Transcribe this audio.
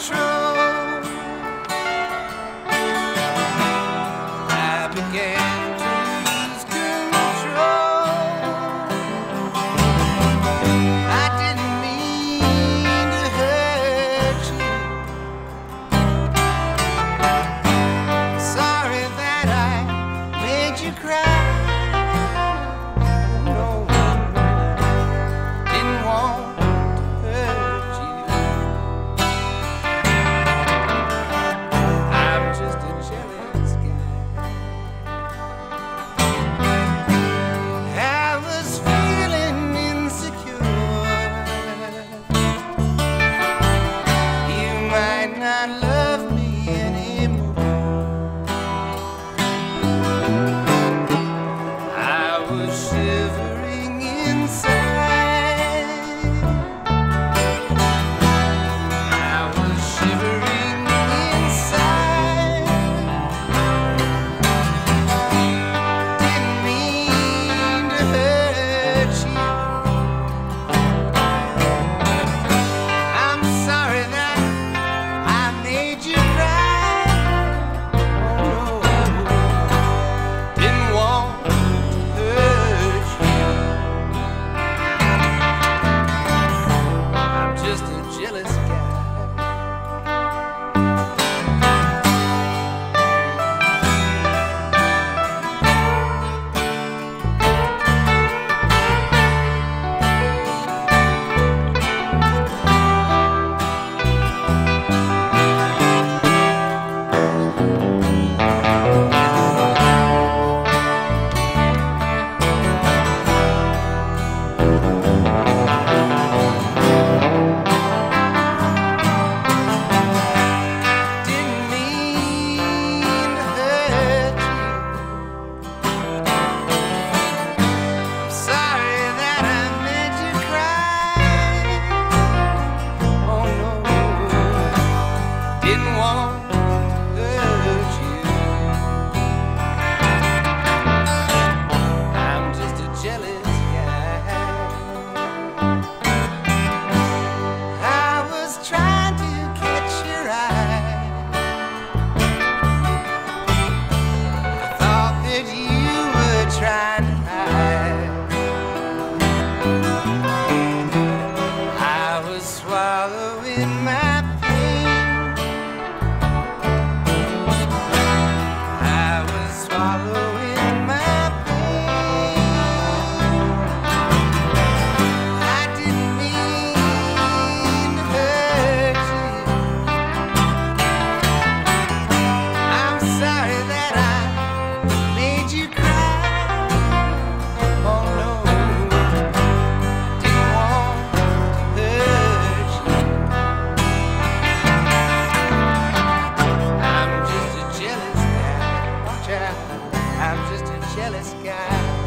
control. I began to lose control. I didn't mean to hurt you. Sorry that I made you cry. I'm just a jealous guy.